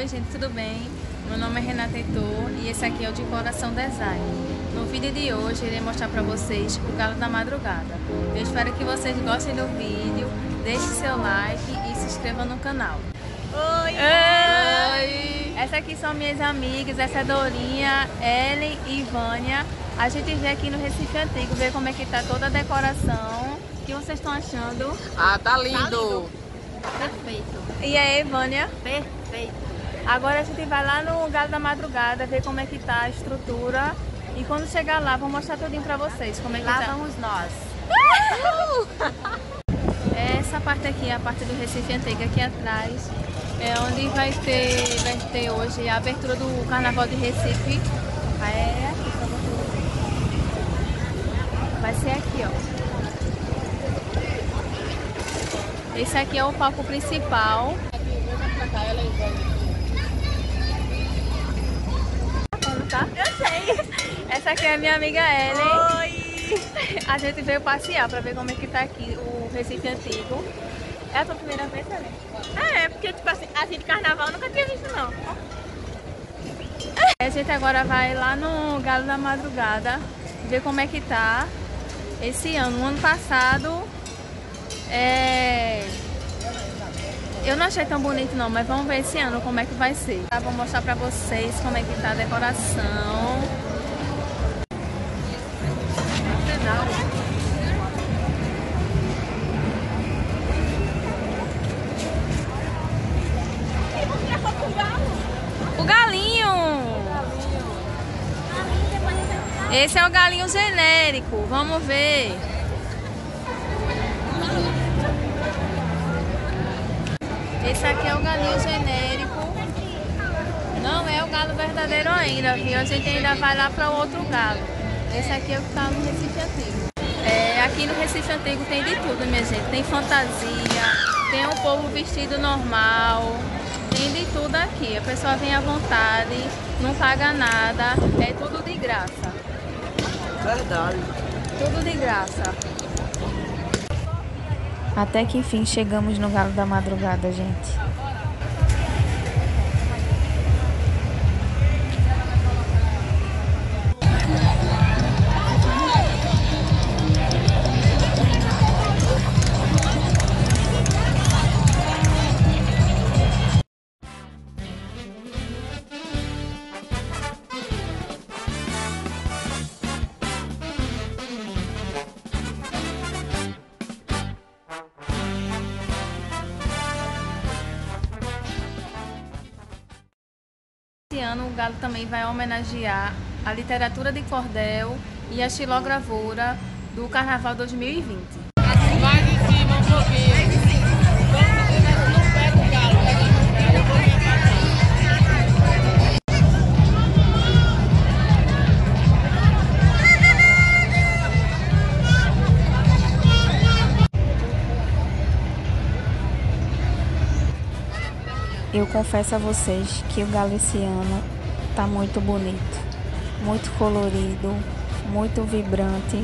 Oi gente, tudo bem? Meu nome é Renata Heitor e esse aqui é o Decoração Design. No vídeo de hoje irei mostrar para vocês o Galo da Madrugada. Eu espero que vocês gostem do vídeo, deixe seu like e se inscreva no canal. Oi! Oi! Essa aqui são minhas amigas, essa é Dorinha, Ellen e Vânia. A gente veio aqui no Recife Antigo ver como é que tá toda a decoração. O que vocês estão achando? Ah, tá lindo! Tá lindo. Perfeito! E aí, Vânia? Perfeito! Agora a gente vai lá no Galo da Madrugada ver como é que tá a estrutura. E quando chegar lá, vou mostrar tudinho pra vocês como é que tá. Lá vamos nós. Essa parte aqui é a parte do Recife Antigo, aqui atrás. É onde vai ter hoje a abertura do Carnaval de Recife. Vai ser aqui, ó. Esse aqui é o palco principal. Tá? Eu sei! Essa aqui é a minha amiga Ellen. Oi! A gente veio passear pra ver como é que tá aqui o Recife Antigo. É a tua primeira vez, Ellen? É, porque tipo assim de carnaval eu nunca tinha visto não. A gente agora vai lá no Galo da Madrugada ver como é que tá esse ano. No ano passado eu não achei tão bonito não, mas vamos ver esse ano como é que vai ser. Tá, vou mostrar pra vocês como é que tá a decoração. O galinho! Esse é o galinho genérico, vamos ver. Esse aqui é o galinho genérico, não é o galo verdadeiro ainda, viu? A gente ainda vai lá para o outro galo. Esse aqui é o que está no Recife Antigo. Aqui no Recife Antigo tem de tudo, minha gente. Tem fantasia, tem o povo vestido normal, tem de tudo aqui. A pessoa vem à vontade, não paga nada, é tudo de graça. Verdade. Tudo de graça. Até que enfim chegamos no Galo da Madrugada, gente. Esse ano o Galo também vai homenagear a literatura de cordel e a xilogravura do Carnaval 2020. Mais em cima um pouquinho. Eu confesso a vocês que o Galeciano tá muito bonito, muito colorido, muito vibrante,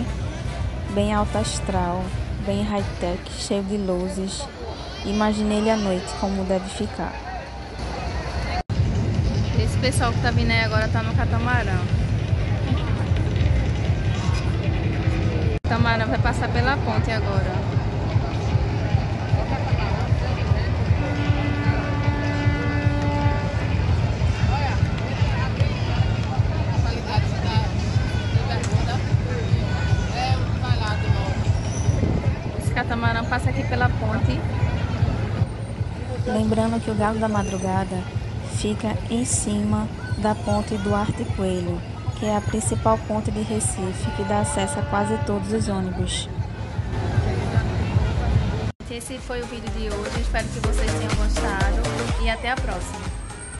bem alto astral, bem high-tech, cheio de luzes. Imagine ele à noite como deve ficar. Esse pessoal que tá vindo aí agora tá no catamarão. O catamarão vai passar pela ponte agora. Catamarão passa aqui pela ponte. Lembrando que o Galo da Madrugada fica em cima da ponte Duarte Coelho, que é a principal ponte de Recife, que dá acesso a quase todos os ônibus. Esse foi o vídeo de hoje, espero que vocês tenham gostado e até a próxima.